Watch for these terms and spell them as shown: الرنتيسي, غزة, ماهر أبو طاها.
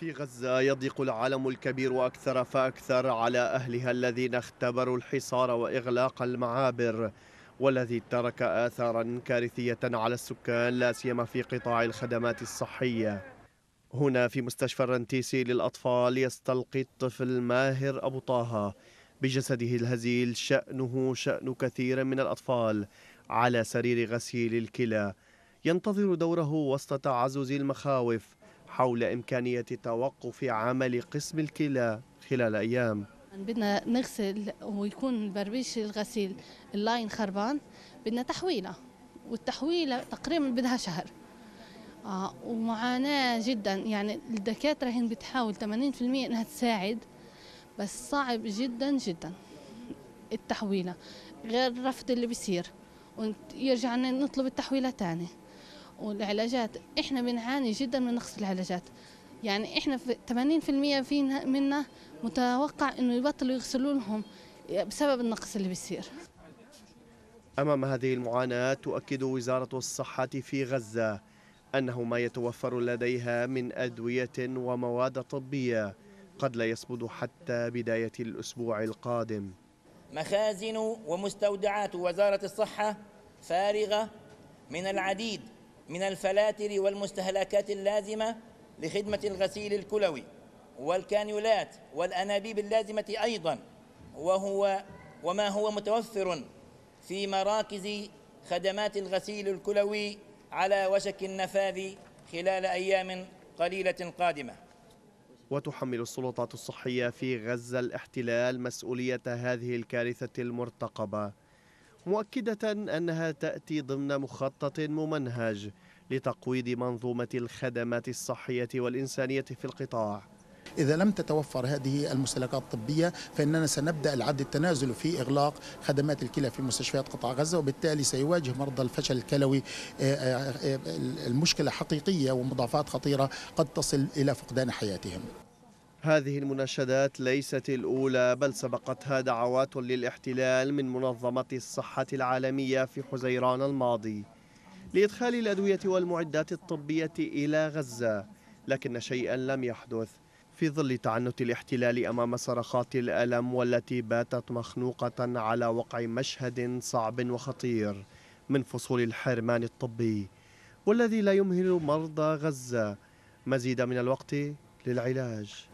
في غزة يضيق العالم الكبير أكثر فأكثر على أهلها الذين اختبروا الحصار وإغلاق المعابر، والذي ترك آثاراً كارثية على السكان لا سيما في قطاع الخدمات الصحية. هنا في مستشفى الرنتيسي للأطفال يستلقي الطفل ماهر أبو طاها بجسده الهزيل شأن كثير من الأطفال على سرير غسيل الكلى، ينتظر دوره وسط تعزز المخاوف حول إمكانية توقف عمل قسم الكلى خلال أيام. بدنا نغسل ويكون بربيش الغسيل اللاين خربان، بدنا تحويلة، والتحويلة تقريبا بدها شهر ومعاناة جدا. يعني الدكاترة هن بتحاول 80% انها تساعد، بس صعب جدا جدا التحويلة، غير رفض اللي بيصير ويرجع نطلب التحويلة تاني. والعلاجات احنا بنعاني جدا من نقص العلاجات، يعني احنا 80% منا متوقع انه يبطلوا يغسلوا لهم بسبب النقص اللي بيصير. امام هذه المعاناة تؤكد وزارة الصحة في غزة انه ما يتوفر لديها من ادوية ومواد طبية قد لا يصمد حتى بداية الاسبوع القادم. مخازن ومستودعات وزارة الصحة فارغة من العديد من الفلاتر والمستهلكات اللازمة لخدمة الغسيل الكلوي والكانيولات والأنابيب اللازمة أيضا، وما هو متوفر في مراكز خدمات الغسيل الكلوي على وشك النفاذ خلال أيام قليلة قادمة. وتحمل السلطات الصحية في غزة الاحتلال مسؤولية هذه الكارثة المرتقبة، مؤكدة أنها تأتي ضمن مخطط ممنهج لتقويض منظومة الخدمات الصحية والإنسانية في القطاع. إذا لم تتوفر هذه المستلزمات الطبية فإننا سنبدأ العد التنازل في إغلاق خدمات الكلى في مستشفيات قطاع غزة، وبالتالي سيواجه مرضى الفشل الكلوي المشكلة حقيقية ومضاعفات خطيرة قد تصل إلى فقدان حياتهم. هذه المناشدات ليست الأولى، بل سبقتها دعوات للاحتلال من منظمة الصحة العالمية في حزيران الماضي لإدخال الأدوية والمعدات الطبية إلى غزة، لكن شيئا لم يحدث في ظل تعنت الاحتلال أمام صرخات الألم والتي باتت مخنوقة على وقع مشهد صعب وخطير من فصول الحرمان الطبي والذي لا يمهل مرضى غزة مزيد من الوقت للعلاج.